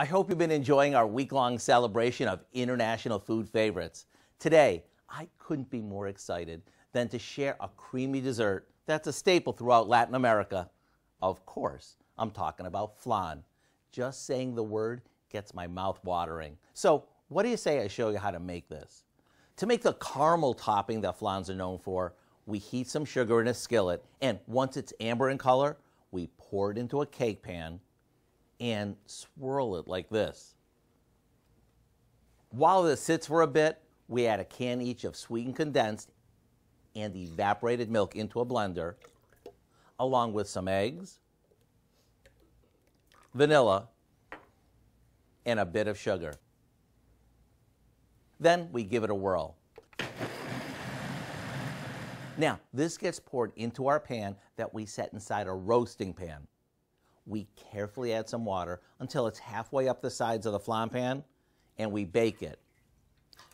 I hope you've been enjoying our week-long celebration of international food favorites. Today, I couldn't be more excited than to share a creamy dessert that's a staple throughout Latin America. Of course, I'm talking about flan. Just saying the word gets my mouth watering. So, what do you say I show you how to make this? To make the caramel topping that flans are known for, we heat some sugar in a skillet, and once it's amber in color, we pour it into a cake pan and swirl it like this. While this sits for a bit, we add a can each of sweetened condensed and evaporated milk into a blender, along with some eggs, vanilla, and a bit of sugar. Then we give it a whirl. Now, this gets poured into our pan that we set inside a roasting pan. We carefully add some water until it's halfway up the sides of the flan pan, and we bake it.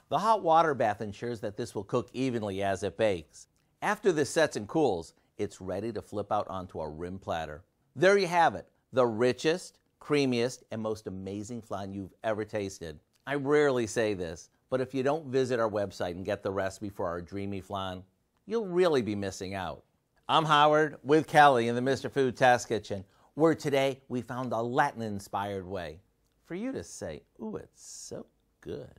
The hot water bath ensures that this will cook evenly as it bakes. After this sets and cools, it's ready to flip out onto a rim platter. There you have it, the richest, creamiest, and most amazing flan you've ever tasted. I rarely say this, but if you don't visit our website and get the recipe for our dreamy flan, you'll really be missing out. I'm Howard with Kelly in the Mr. Food Test Kitchen, where today we found a Latin-inspired way for you to say, ooh, it's so good.